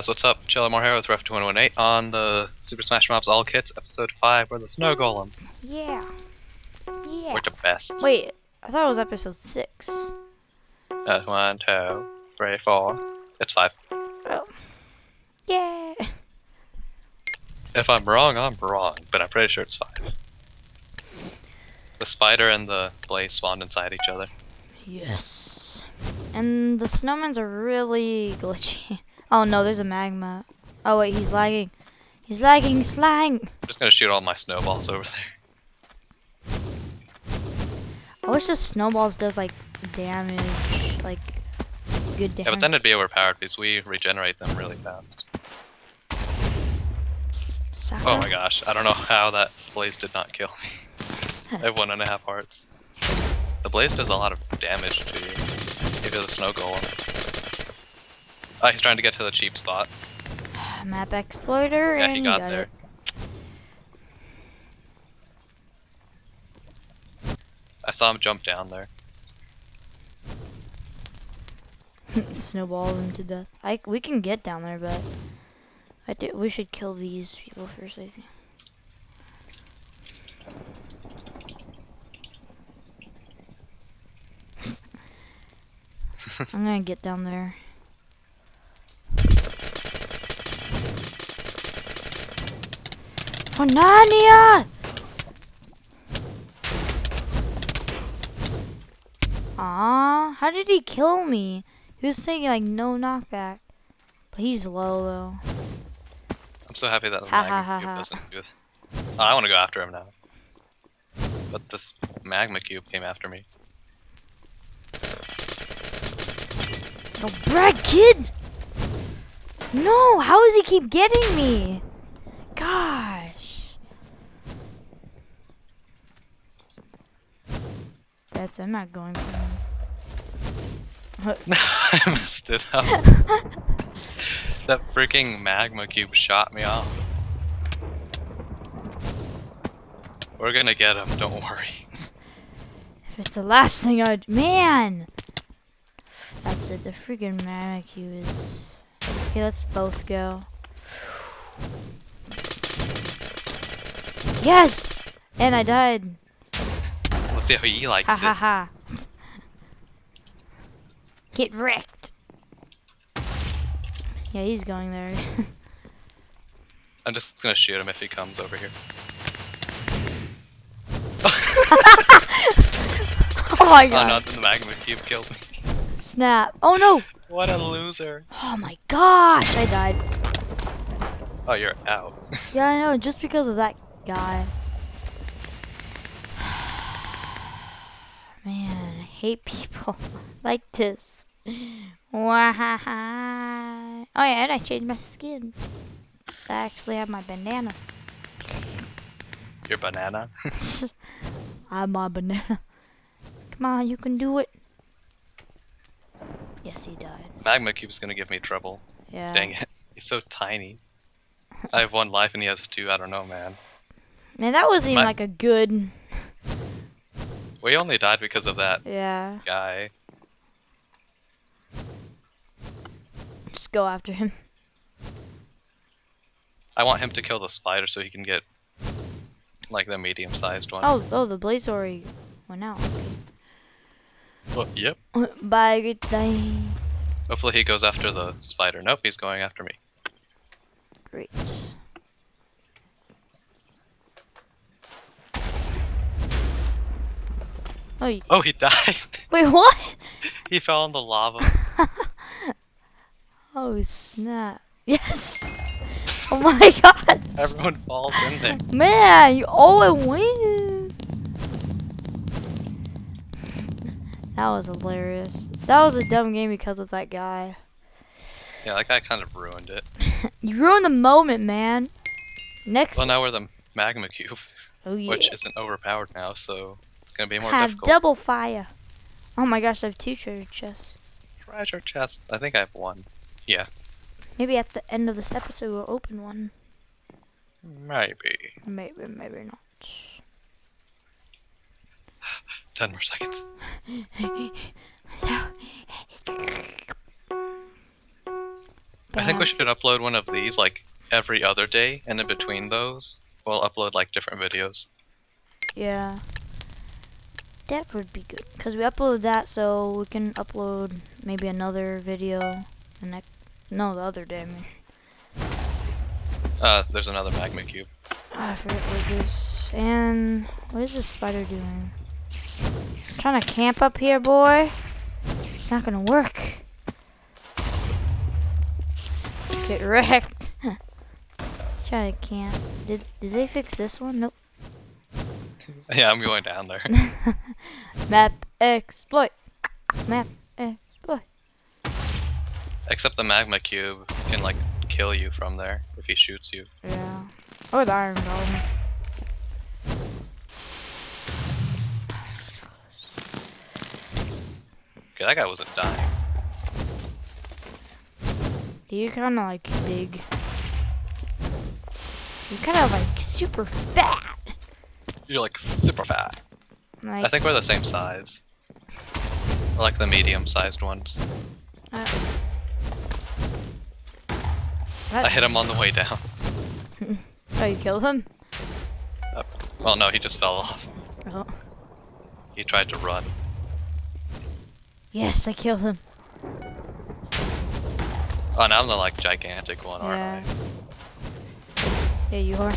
guys, what's up? Chella Morhair with Ref2118 on the Super Smash Mobs All Kits, Episode 5, we're the Snow Golem. Yeah. We're the best. Wait, I thought it was Episode 6. That's 1, 2, 3, 4. It's 5. Oh. Yeah. If I'm wrong, but I'm pretty sure it's 5. The spider and the blaze spawned inside each other. Yes. And the snowmans are really glitchy. Oh no, there's a magma. Oh wait, he's lagging. He's lagging. I'm just gonna shoot all my snowballs over there. I wish the snowballs does like damage, like good damage. Yeah, but then it'd be overpowered because we regenerate them really fast. Sucker. Oh my gosh, I don't know how that blaze did not kill me. I have 1.5 hearts. The blaze does a lot of damage to maybe the snow golem. Oh, he's trying to get to the cheap spot. Map exploiter, yeah, and he got there. It. I saw him jump down there. Snowball him to death. We can get down there, but we should kill these people first, I think. I'm gonna get down there. Oh, Narnia! Aww, how did he kill me? He was taking like no knockback. But he's low though. I'm so happy that the magma cube doesn't do that. Oh, I want to go after him now. But this magma cube came after me. Don't brag, kid! No, how does he keep getting me? God! I'm not going for him. I messed it up. That freaking magma cube shot me off. We're gonna get him, don't worry. If it's the last thing I'd... Man! That's it, the freaking magma cube is... Okay, let's both go. Yes! And I died. How he likes it. Ha ha ha. Get wrecked. Yeah, he's going there. I'm just gonna shoot him if he comes over here. Oh my god. Oh no, the magma cube killed me. Snap. Oh no! What a loser. Oh my gosh, I died. Oh, you're out. Yeah, I know, just because of that guy. Man, I hate people like this. Why? Oh yeah, and I changed my skin. I actually have my banana. Your banana? I'm my banana. Come on, you can do it. Yes, he died. Magma Cube's gonna give me trouble. Yeah. Dang it. He's so tiny. I have 1 life and he has 2. I don't know, man. Man, that wasn't even like a good... We only died because of that guy. Just go after him. I want him to kill the spider so he can get like the medium-sized one. Oh, the blaze already went out. Well, yep. Bye, good day. Hopefully he goes after the spider. Nope, he's going after me. Great. Oh, he died. Wait, what? He fell in the lava. Oh, snap. Yes. Oh, my God. Everyone falls in there. Man, you always win. That was hilarious. That was a dumb game because of that guy. Yeah, that guy kind of ruined it. You ruined the moment, man. Next. Well, now we're the magma cube. Oh, yeah. Which isn't overpowered now, so... Gonna be more difficult. Double fire. Oh my gosh, I have 2 treasure chests. Treasure chests? I think I have 1. Yeah. Maybe at the end of this episode we'll open one. Maybe. Maybe, maybe not. 10 more seconds. I think we should upload one of these like every other day, and in between those, we'll upload like different videos. Yeah. That would be good, because we upload that, so we can upload maybe another video the next, no, the other day, I mean. There's another magma cube. I forget what it is. And what is this spider doing? I'm trying to camp up here, boy. It's not gonna work. Get wrecked. Trying to camp. Did they fix this one? Nope. Yeah, I'm going down there. Map exploit. Map exploit. Except the magma cube can like kill you from there if he shoots you. Yeah. Or the iron golem. Okay, that guy wasn't dying. Do you kind of like dig? You're kind of like super fat. You're like super fat. Like, I think we're the same size. We're like the medium-sized ones. I hit him on the way down. Oh, you killed him? Well, no, he just fell off. Oh. He tried to run. Yes, I killed him. Oh, now I'm the like gigantic one, aren't I? Yeah, you are.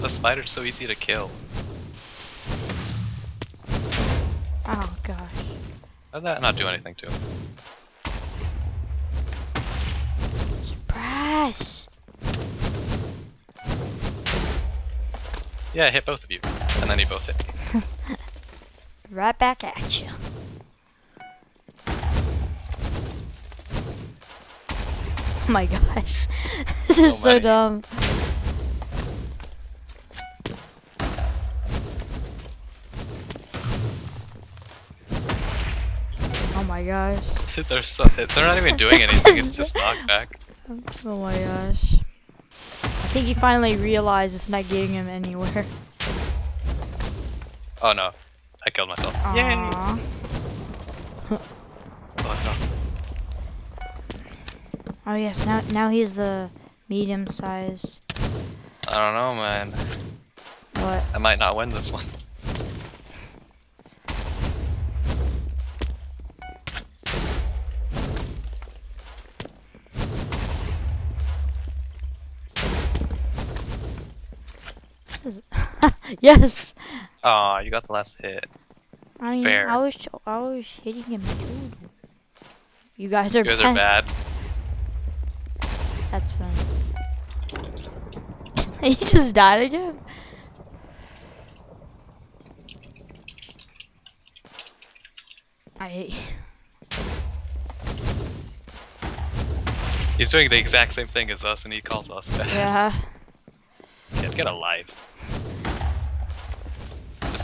The spider's so easy to kill. Oh gosh. How'd that not do anything to him? Surprise! Yeah, I hit both of you. And then you both hit me. Right back at you. Oh my gosh. This is so dumb. Oh my gosh. They're not even doing anything, it's just knockback. Oh my gosh. I think he finally realized it's not getting him anywhere. Oh no. I killed myself. Aww. Yay! Oh no. Oh yes, now he's the medium size. I don't know, man. What? I might not win this one. Yes. Aw, you got the last hit. I mean, fair. I was hitting him too. You guys are bad. That's funny. He just died again. I hate you. He's doing the exact same thing as us, and he calls us bad. Yeah. Get a life.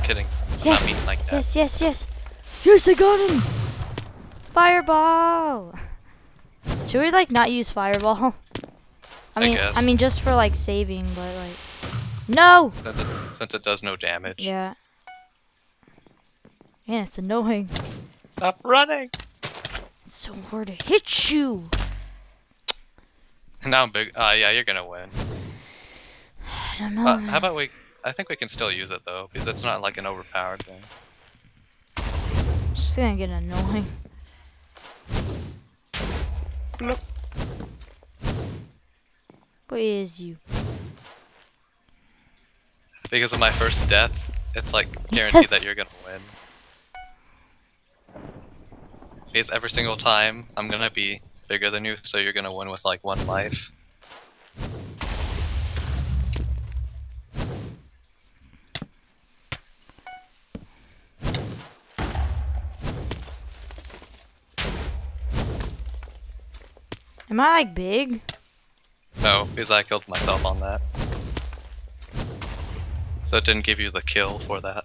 Kidding. Yes. Not like that. Yes. Yes, I got him. Fireball. Should we like not use fireball? I mean just for like saving, but like no. Since it does no damage. Yeah. Man, it's annoying. Stop running. It's so hard to hit you. Now I'm big. Yeah, you're gonna win. I don't know. How about we? I think we can still use it though, because it's not like an overpowered thing. It's gonna get annoying. Nope. Where is you? Because of my first death, it's like guaranteed that you're gonna win. Because every single time I'm gonna be bigger than you, so you're gonna win with like one life. Am I like big? No, because I killed myself on that. So it didn't give you the kill for that.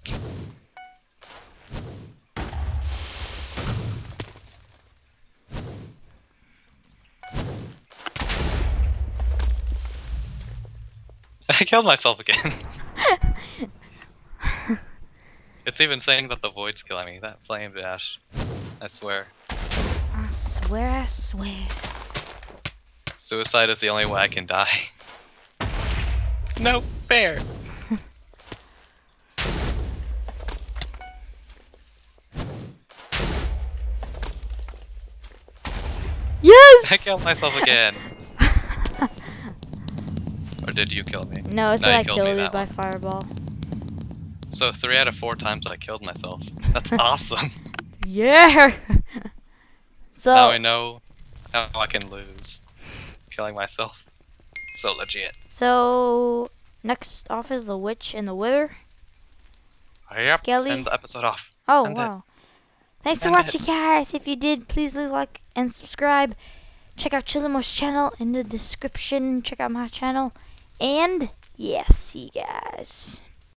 I killed myself again. It's even saying that the void's killing me, that flamed ash. I swear. I swear, I swear. Suicide is the only way I can die. No fair! Yes! I killed myself again. Or did you kill me? No, it's like I killed you by fireball. So 3 out of 4 times I killed myself. That's awesome. Yeah. So now I know how I can lose. Killing myself. So legit. So next off is the witch and the wither. Yep. Skelly. And the episode off. Oh and wow. Thanks for watching, guys. If you did, please leave a like and subscribe. Check out Chilemoore's channel in the description. Check out my channel. And yeah, see you guys.